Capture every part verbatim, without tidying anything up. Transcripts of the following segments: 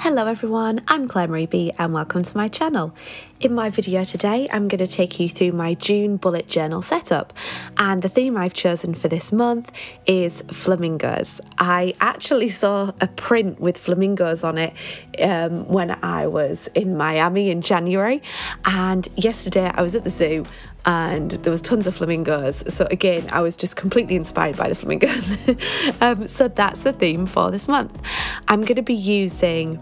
Hello everyone, I'm Claire Marie Bee and welcome to my channel. In my video today, I'm going to take you through my June bullet journal setup, and the theme I've chosen for this month is flamingos. I actually saw a print with flamingos on it um, when I was in Miami in January, and yesterday I was at the zoo and there was tons of flamingos. So again, I was just completely inspired by the flamingos. um, so that's the theme for this month. I'm going to be using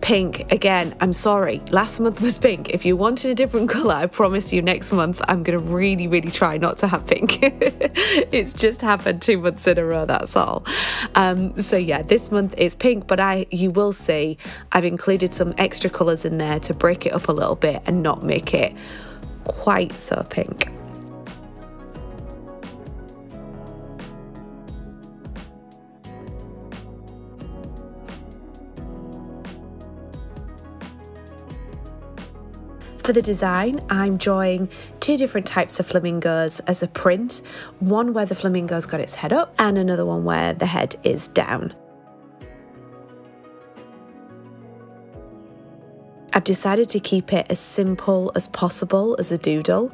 pink again. I'm sorry, last month was pink. If you wanted a different color, I promise you next month I'm gonna really really try not to have pink. It's just happened two months in a row, that's all. Um so yeah, this month is pink, but I you will see I've included some extra colors in there to break it up a little bit and not make it quite so pink. For the design, I'm drawing two different types of flamingos as a print, one where the flamingo's got its head up and another one where the head is down. I've decided to keep it as simple as possible as a doodle.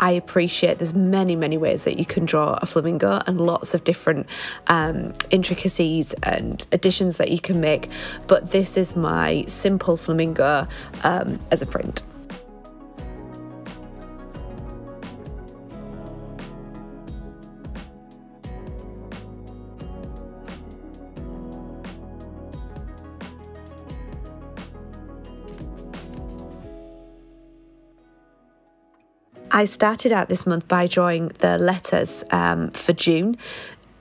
I appreciate there's many, many ways that you can draw a flamingo and lots of different um, intricacies and additions that you can make, but this is my simple flamingo um, as a print. I started out this month by drawing the letters um, for June.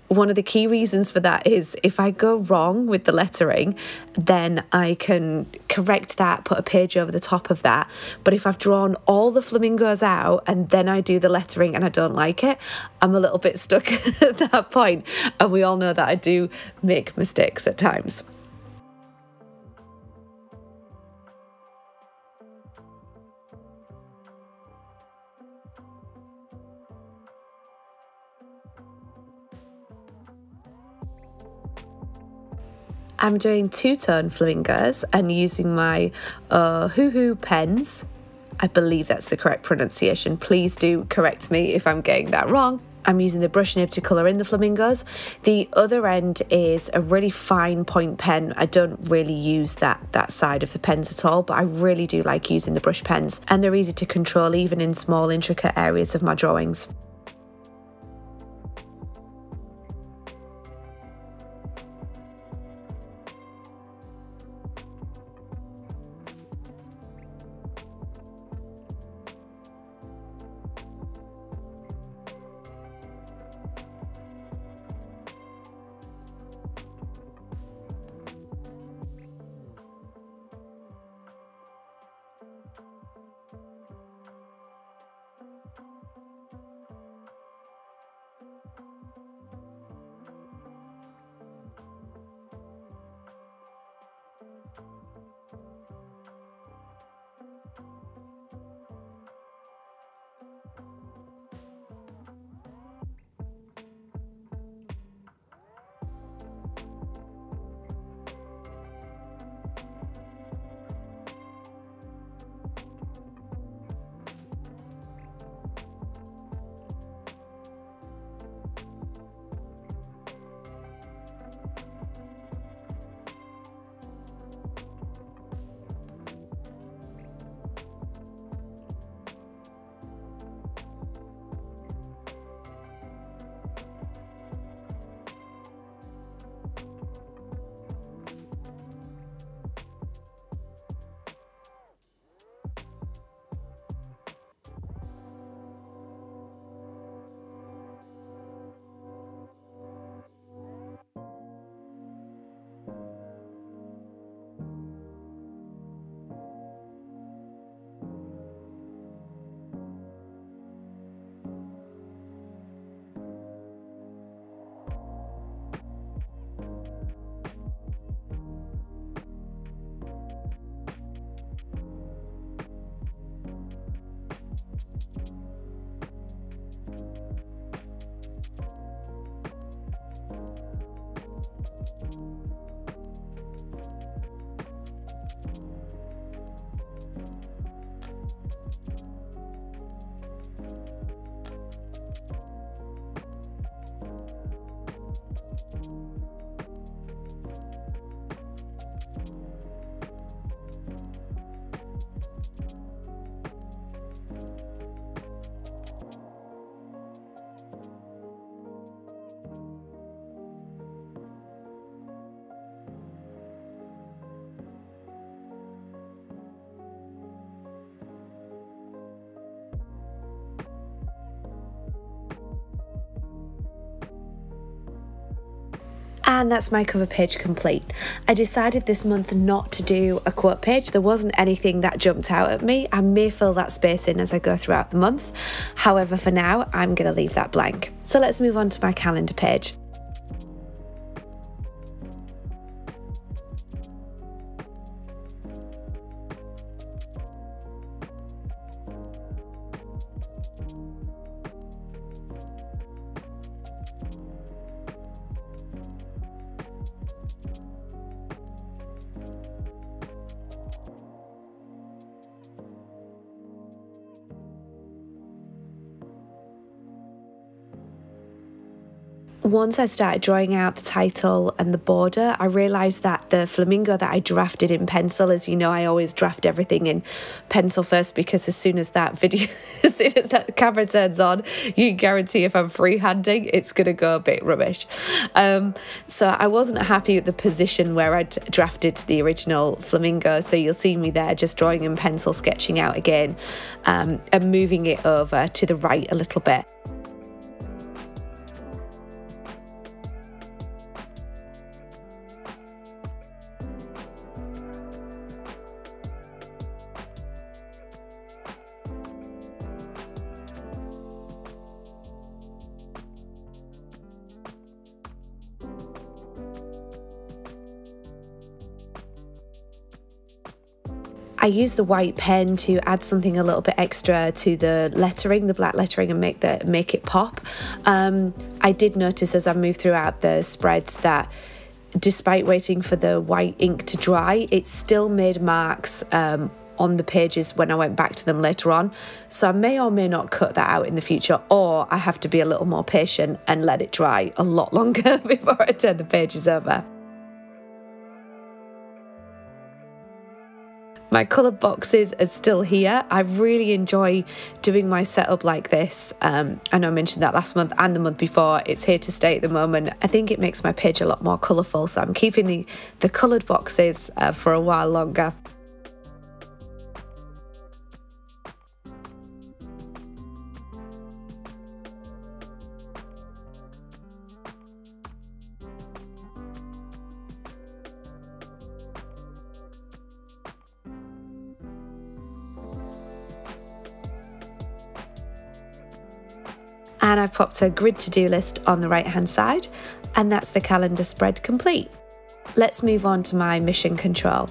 One of the key reasons for that is if I go wrong with the lettering, then I can correct that, put a page over the top of that. But if I've drawn all the flamingos out and then I do the lettering and I don't like it, I'm a little bit stuck at that point. And we all know that I do make mistakes at times. I'm doing two-tone flamingos and using my uh, hoo-hoo pens. I believe that's the correct pronunciation. Please do correct me if I'm getting that wrong. I'm using the brush nib to colour in the flamingos. The other end is a really fine point pen. I don't really use that, that side of the pens at all, but I really do like using the brush pens, and they're easy to control even in small intricate areas of my drawings. And that's my cover page complete. I decided this month not to do a quote page. There wasn't anything that jumped out at me. I may fill that space in as I go throughout the month. However, for now, I'm going to leave that blank. So let's move on to my calendar page. Once I started drawing out the title and the border, I realised that the flamingo that I drafted in pencil, as you know, I always draft everything in pencil first, because as soon as that video, as soon as that camera turns on, you guarantee if I'm freehanding, it's going to go a bit rubbish. Um, so I wasn't happy with the position where I'd drafted the original flamingo. So you'll see me there just drawing in pencil, sketching out again, um, and moving it over to the right a little bit. I used the white pen to add something a little bit extra to the lettering, the black lettering, and make the make it pop. Um, I did notice as I moved throughout the spreads that despite waiting for the white ink to dry, it still made marks um, on the pages when I went back to them later on. So I may or may not cut that out in the future, or I have to be a little more patient and let it dry a lot longer before I turn the pages over. My colour boxes are still here. I really enjoy doing my setup like this. Um, I know I mentioned that last month and the month before. It's here to stay at the moment. I think it makes my page a lot more colourful, so I'm keeping the, the coloured boxes uh, for a while longer. And I've popped a grid to-do list on the right-hand side, and that's the calendar spread complete. Let's move on to my mission control.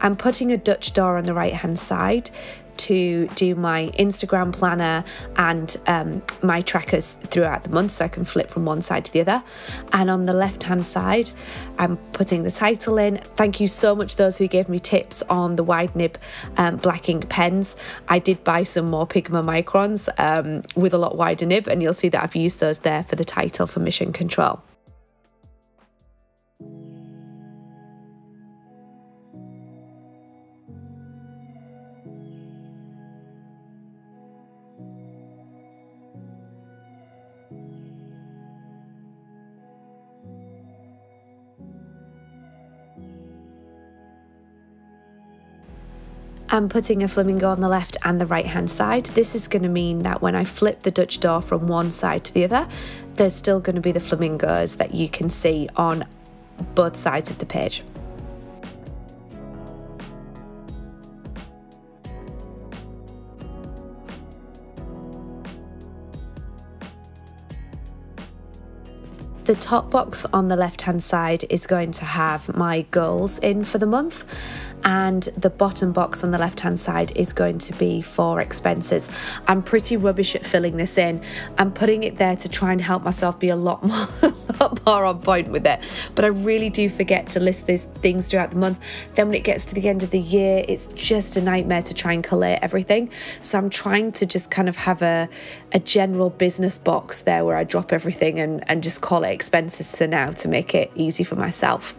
I'm putting a Dutch door on the right-hand side to do my Instagram planner and um, my trackers throughout the month, so I can flip from one side to the other. And on the left-hand side, I'm putting the title in. Thank you so much those who gave me tips on the wide nib um, black ink pens. I did buy some more Pigma microns um, with a lot wider nib, and you'll see that I've used those there for the title for mission control. I'm putting a flamingo on the left and the right hand side. This is going to mean that when I flip the Dutch door from one side to the other, there's still going to be the flamingos that you can see on both sides of the page. The top box on the left hand side is going to have my goals in for the month, and the bottom box on the left hand side is going to be for expenses. I'm pretty rubbish at filling this in. I'm putting it there to try and help myself be a lot more, a lot more on point with it, but I really do forget to list these things throughout the month. Then when it gets to the end of the year, it's just a nightmare to try and collate everything. So I'm trying to just kind of have a, a general business box there where I drop everything and, and just call it expenses for now to make it easy for myself.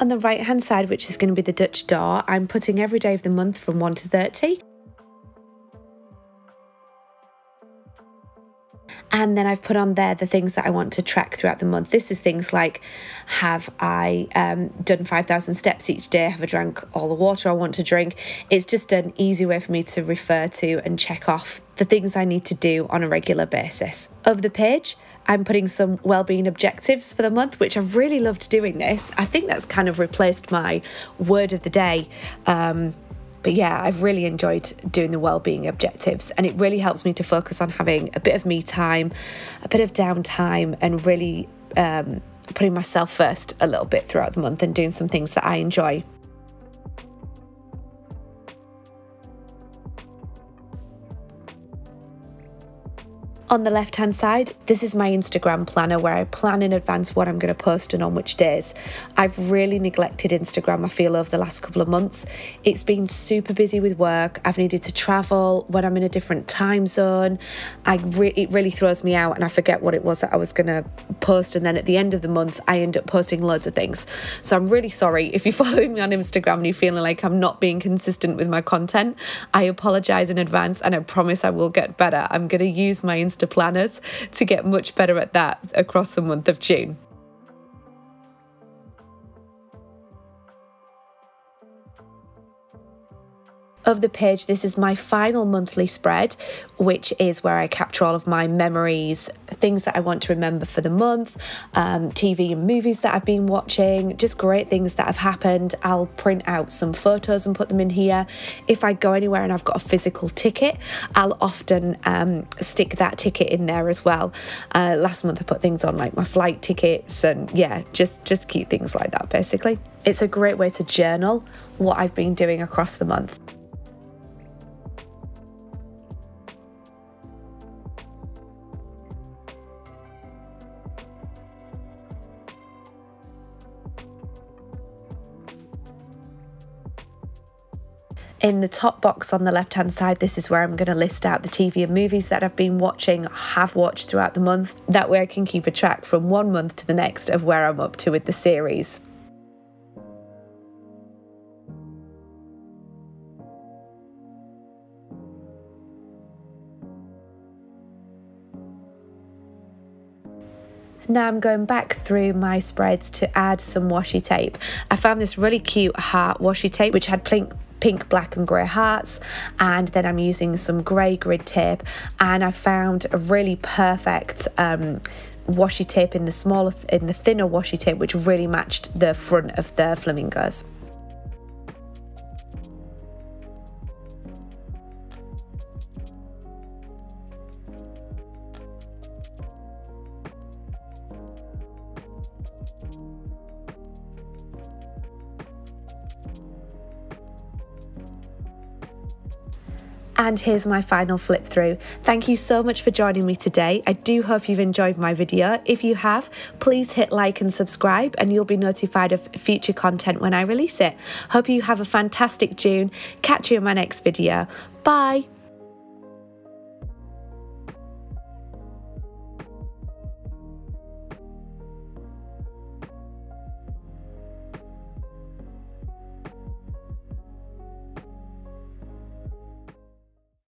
On the right hand side, which is going to be the Dutch door, I'm putting every day of the month from one to thirty. And then I've put on there the things that I want to track throughout the month. This is things like, have I um, done five thousand steps each day? Have I drank all the water I want to drink? It's just an easy way for me to refer to and check off the things I need to do on a regular basis. Over the page, I'm putting some wellbeing objectives for the month, which I've really loved doing this. I think that's kind of replaced my word of the day. Um, But yeah, I've really enjoyed doing the wellbeing objectives, and it really helps me to focus on having a bit of me time, a bit of downtime, and really um, putting myself first a little bit throughout the month and doing some things that I enjoy. On the left-hand side, this is my Instagram planner where I plan in advance what I'm going to post and on which days. I've really neglected Instagram, I feel, over the last couple of months. It's been super busy with work. I've needed to travel when I'm in a different time zone. I re it really throws me out and I forget what it was that I was going to post. And then at the end of the month, I end up posting loads of things. So I'm really sorry if you're following me on Instagram and you're feeling like I'm not being consistent with my content. I apologize in advance and I promise I will get better. I'm going to use my Instagram to planners to get much better at that across the month of June. Of the page, this is my final monthly spread, which is where I capture all of my memories, things that I want to remember for the month, um, T V and movies that I've been watching, just great things that have happened. I'll print out some photos and put them in here. If I go anywhere and I've got a physical ticket, I'll often um, stick that ticket in there as well. Uh, last month I put things on like my flight tickets, and yeah, just, just cute things like that basically. It's a great way to journal what I've been doing across the month. In the top box on the left-hand side, this is where I'm going to list out the T V and movies that I've been watching, have watched throughout the month. That way I can keep a track from one month to the next of where I'm up to with the series. Now I'm going back through my spreads to add some washi tape. I found this really cute heart washi tape, which had pink, pink, black and grey hearts, and then I'm using some grey grid tape, and I found a really perfect um, washi tape in the smaller, in the thinner washi tape, which really matched the front of the flamingos. And here's my final flip through. Thank you so much for joining me today. I do hope you've enjoyed my video. If you have, please hit like and subscribe, and you'll be notified of future content when I release it. Hope you have a fantastic June. Catch you in my next video. Bye.